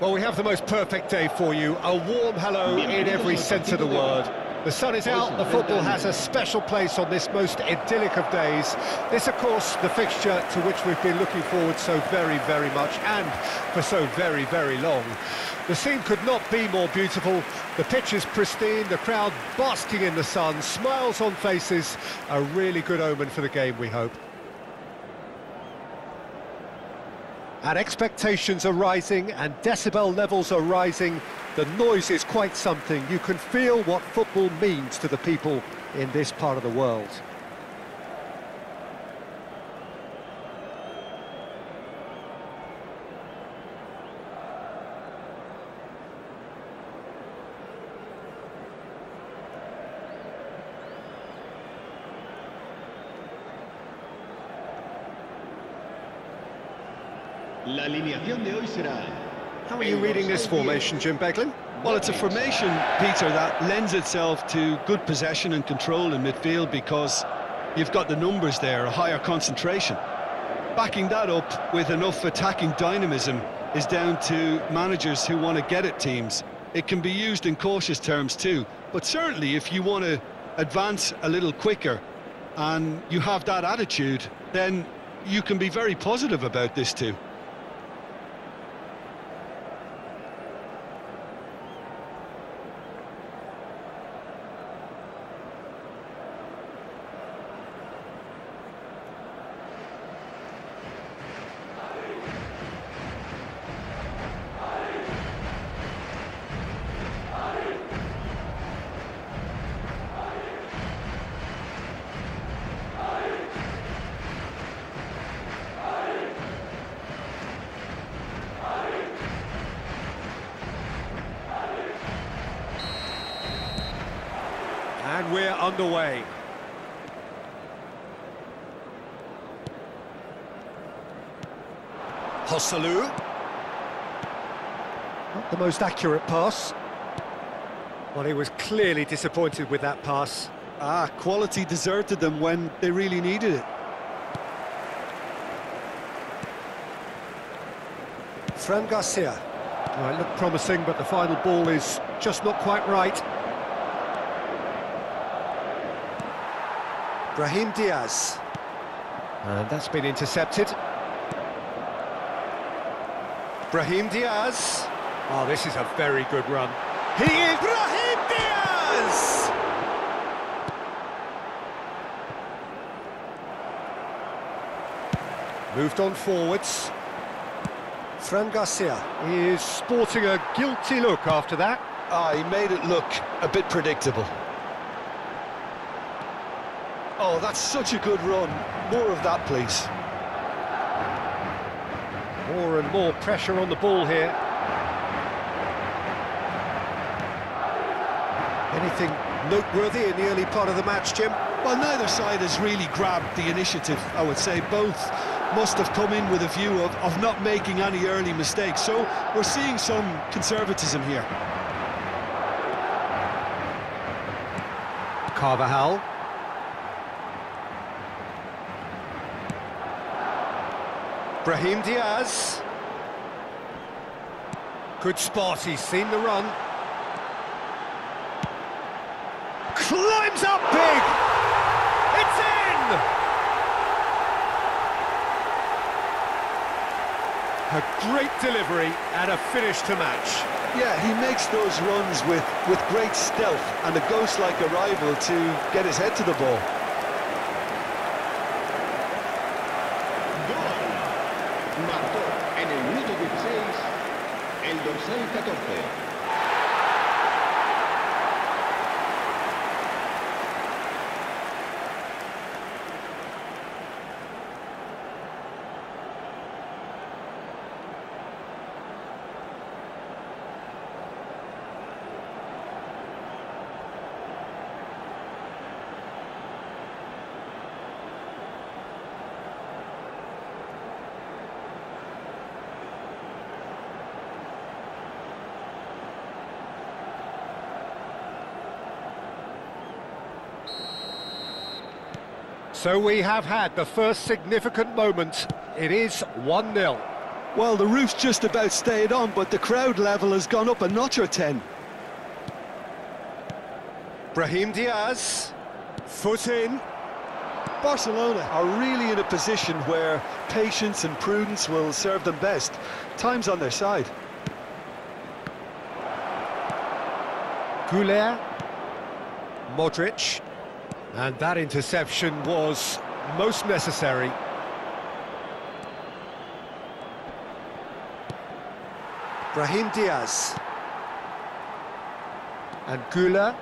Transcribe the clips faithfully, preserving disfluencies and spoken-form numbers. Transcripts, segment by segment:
Well, we have the most perfect day for you. A warm hello in every sense of the word. The sun is out, the football has a special place on this most idyllic of days. This, of course, the fixture to which we've been looking forward so very, very much, and for so very, very long. The scene could not be more beautiful. The pitch is pristine, the crowd basking in the sun, smiles on faces. A really good omen for the game, we hope. And expectations are rising and decibel levels are rising. The noise is quite something. You can feel what football means to the people in this part of the world. La alineación de hoy será. How are you reading this formation, Jim Beglin? Well, it's a formation, Peter, that lends itself to good possession and control in midfield because you've got the numbers there, a higher concentration. Backing that up with enough attacking dynamism is down to managers who want to get at teams. It can be used in cautious terms too, but certainly if you want to advance a little quicker and you have that attitude, then you can be very positive about this too. And we're underway. Rosselló. Not the most accurate pass. Well, he was clearly disappointed with that pass. Ah, quality deserted them when they really needed it. Fran Garcia. Oh, it looked promising, but the final ball is just not quite right. Brahim Diaz. And that's been intercepted. Brahim Diaz. Oh, this is a very good run. He is Brahim Diaz! Moved on forwards. Fran Garcia. He is sporting a guilty look after that. Ah, oh, he made it look a bit predictable. Oh, that's such a good run. More of that, please. More and more pressure on the ball here. Anything noteworthy in the early part of the match, Jim? Well, neither side has really grabbed the initiative, I would say. Both must have come in with a view of, of not making any early mistakes. So we're seeing some conservatism here. Carvajal. Brahim Diaz. Good spot, he's seen the run. Climbs up big! It's in! A great delivery and a finish to match. Yeah, he makes those runs with, with great stealth and a ghost-like arrival to get his head to the ball. So we have had the first significant moment. It is one nil. Well, the roof's just about stayed on, but the crowd level has gone up a notch or ten. Brahim Diaz, foot in. Barcelona are really in a position where patience and prudence will serve them best. Time's on their side. Güler, Modric, and that interception was most necessary. Brahim Diaz and Güler.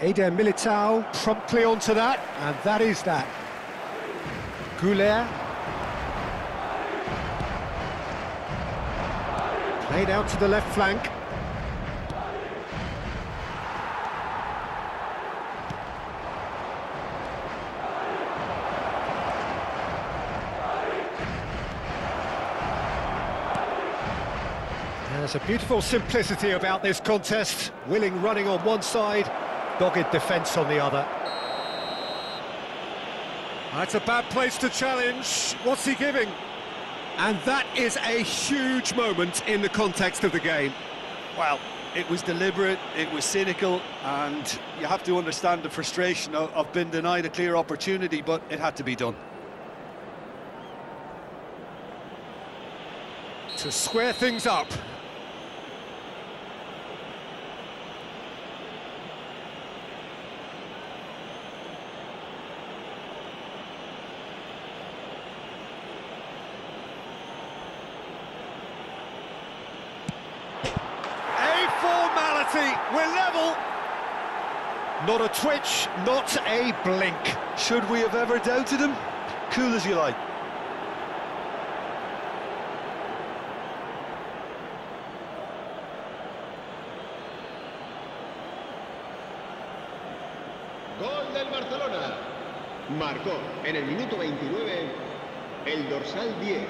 Eder Militao promptly onto that, and that is that. Güler. Played out to the left flank. There's a beautiful simplicity about this contest. Willing running on one side, dogged defence on the other. That's a bad place to challenge. What's he giving? And that is a huge moment in the context of the game. Well, it was deliberate, it was cynical, and you have to understand the frustration of, of being denied a clear opportunity, but it had to be done. To square things up. We're level. Not a twitch, not a blink. Should we have ever doubted him? Cool as you like. Gol del Barcelona. Marcó en el minuto veintinueve el dorsal diez.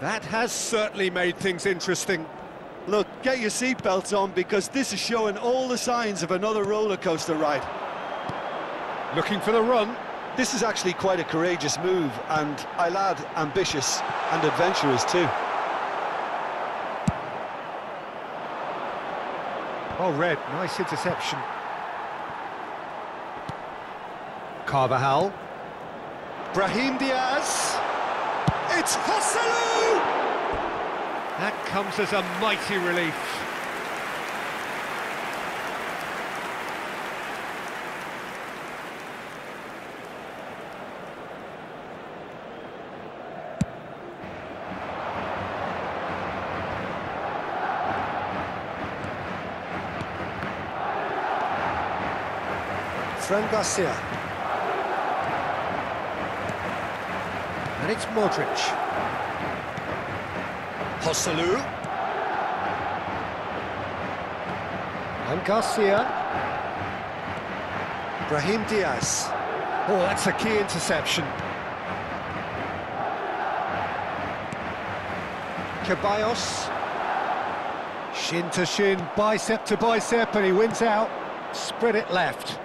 That has certainly made things interesting. Look, get your seatbelts on, because this is showing all the signs of another roller coaster ride. Looking for the run. This is actually quite a courageous move, and I'll add, ambitious and adventurous too. Oh, red, nice interception. Carvajal. Brahim Diaz. It's Rosselló! That comes as a mighty relief. Fran Garcia. And it's Modric. Rosselló. And Garcia. Brahim Diaz. Oh, that's a key interception. Ceballos. Shin to shin, bicep to bicep, and he wins out. Spread it left.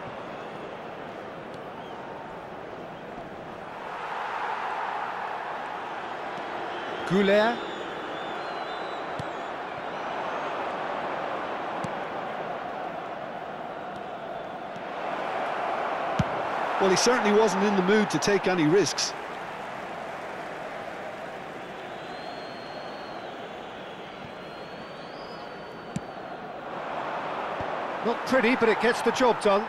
Güler. Well, he certainly wasn't in the mood to take any risks. Not pretty, but it gets the job done.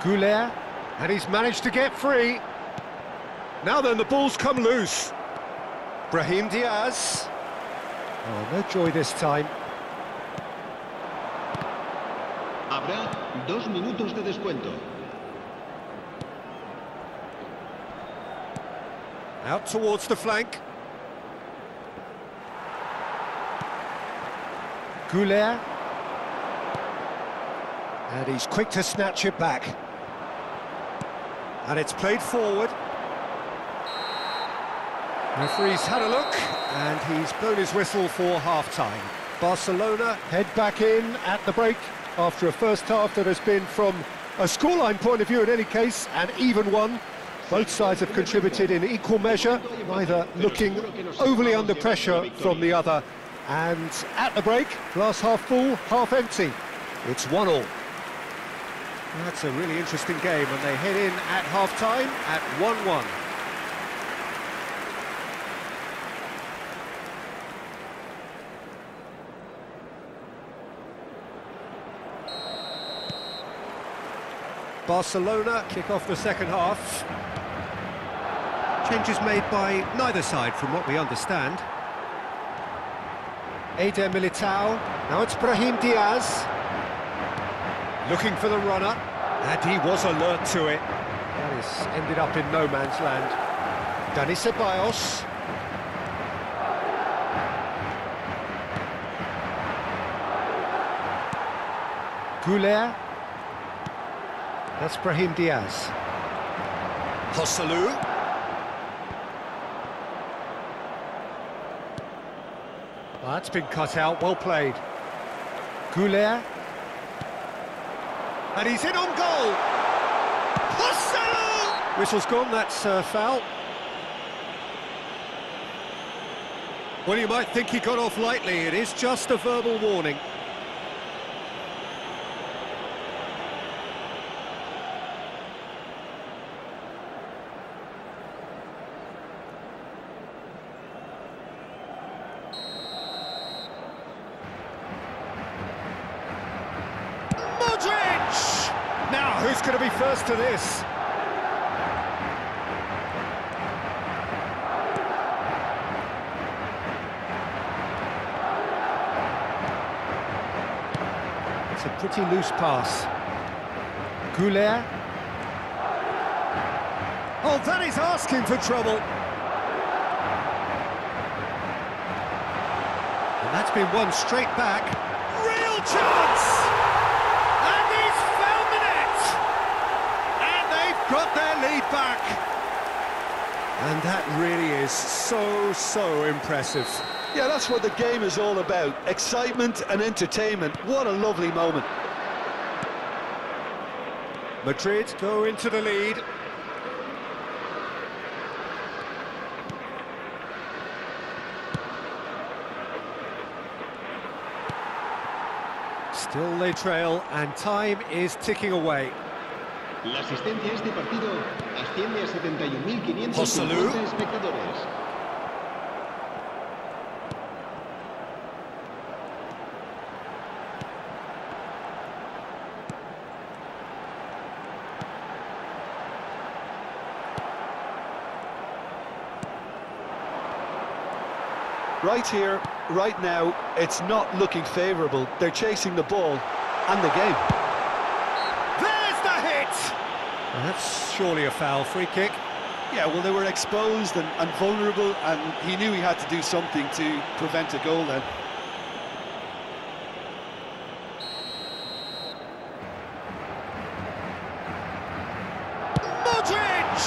Güler. And he's managed to get free. Now then, the ball's come loose. Brahim Diaz. Oh, no joy this time. Habrá dos minutos de descuento. Out towards the flank. Güler. And he's quick to snatch it back. And it's played forward. Referee's had a look, and he's blown his whistle for half-time. Barcelona head back in at the break after a first half that has been, from a scoreline point of view in any case, an even one. Both sides have contributed in equal measure, neither looking overly under pressure from the other. And at the break, glass half full, half empty. It's one all. That's a really interesting game, and they head in at half-time at one one. Barcelona kick off the second half. Changes made by neither side, from what we understand. Eder Militao. Now it's Brahim Diaz. Looking for the runner, and he was alert to it. That is ended up in no man's land. Dani Ceballos. Güler. That's Brahim Diaz. Rosselló. Well, that's been cut out, well played. Güler. And he's in on goal! Rosselló! Whistle's gone, that's a foul. Well, you might think he got off lightly, it is just a verbal warning. Who's going to be first to this? It's a pretty loose pass. Güler. Oh, that is asking for trouble. And that's been won straight back. Real chance! Got their lead back, and that really is so so impressive. Yeah, that's what the game is all about, excitement and entertainment. What a lovely moment. Madrid go into the lead. Still they trail, and time is ticking away. La asistencia a este partido asciende a setenta y un mil quinientos cincuenta espectadores. Right here, right now, it's not looking favourable. They're chasing the ball and the game. And that's surely a foul. Free kick. Yeah, well, they were exposed and, and vulnerable, and he knew he had to do something to prevent a goal then. Modric!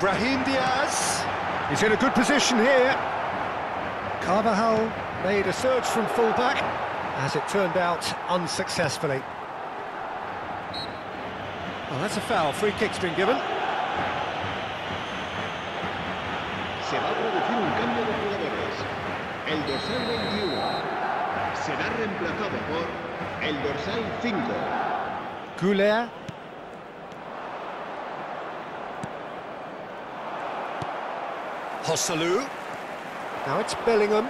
Brahim Diaz. He's in a good position here. Carvajal made a surge from full-back, as it turned out, unsuccessfully. Well, that's a foul. Free kick's been given. Se va a producir un cambio de jugadores. El dorsal veintiuno será reemplazado por el dorsal cinco. Güler. Rosselló. Now it's Bellingham.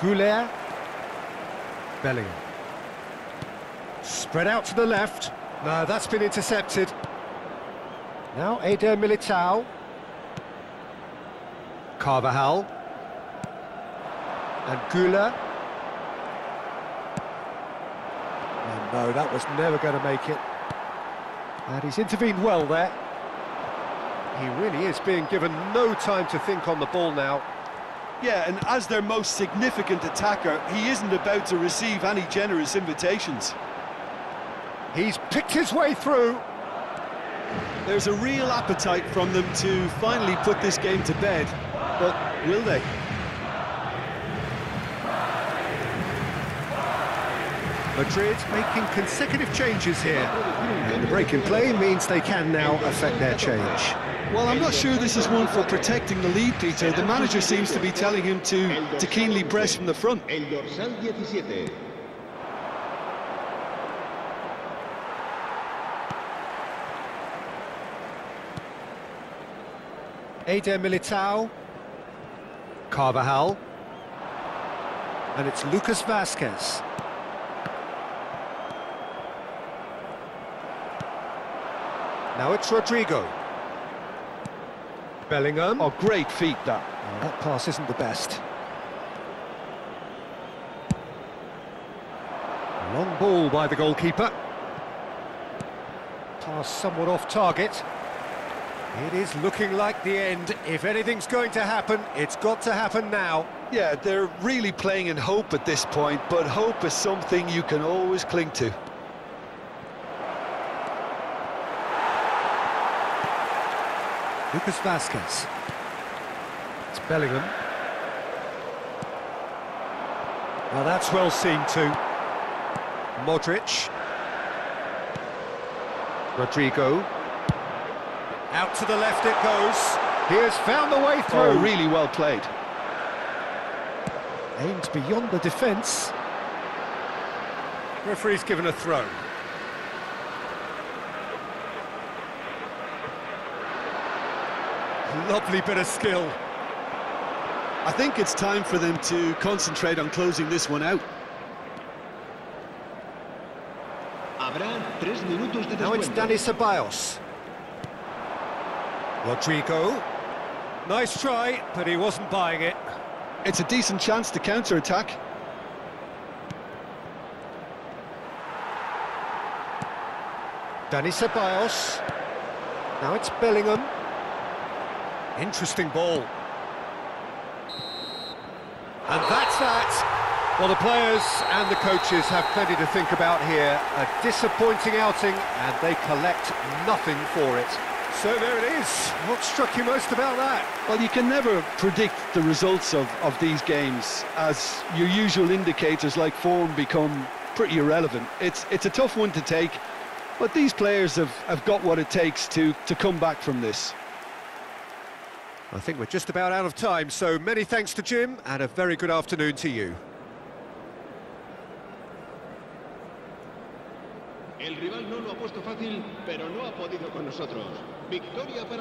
Güler. Bellingham. Spread out to the left. No, that's been intercepted. Now Eder Militao. Carvajal. And Güler. Oh, no, that was never going to make it. And he's intervened well there. He really is being given no time to think on the ball now. Yeah, and as their most significant attacker, he isn't about to receive any generous invitations. He's picked his way through. There's a real appetite from them to finally put this game to bed, but will they? Madrid making consecutive changes here, and the break in play means they can now affect their change. Well, I'm not sure this is one for protecting the lead, Peter. The manager seems to be telling him to, to keenly press from the front. Eder Militao, Carvajal, and it's Lucas Vasquez. Now it's Rodrigo. Bellingham. Oh, great feat, that. Oh, that pass isn't the best. Long ball by the goalkeeper. Pass somewhat off target. It is looking like the end. If anything's going to happen, it's got to happen now. Yeah, they're really playing in hope at this point, but hope is something you can always cling to. Lucas Vasquez. It's Bellingham. Now that's well seen too. Modric. Rodrigo. Out to the left it goes. He has found the way through. Oh, really well played. Aimed beyond the defence. Referee's given a throw. Lovely bit of skill. I think it's time for them to concentrate on closing this one out. Now it's Dani Ceballos. Rodrigo. Nice try, but he wasn't buying it. It's a decent chance to counter-attack. Dani Ceballos. Now it's Bellingham. Interesting ball. And that's that. Well, the players and the coaches have plenty to think about here. A disappointing outing, and they collect nothing for it. So there it is. What struck you most about that? Well, you can never predict the results of, of these games, as your usual indicators like form become pretty irrelevant. It's, it's a tough one to take, but these players have, have got what it takes to, to come back from this. I think we're just about out of time, so many thanks to Jim, and a very good afternoon to you. El rival no lo ha puesto fácil, pero no ha podido con nosotros. Victoria para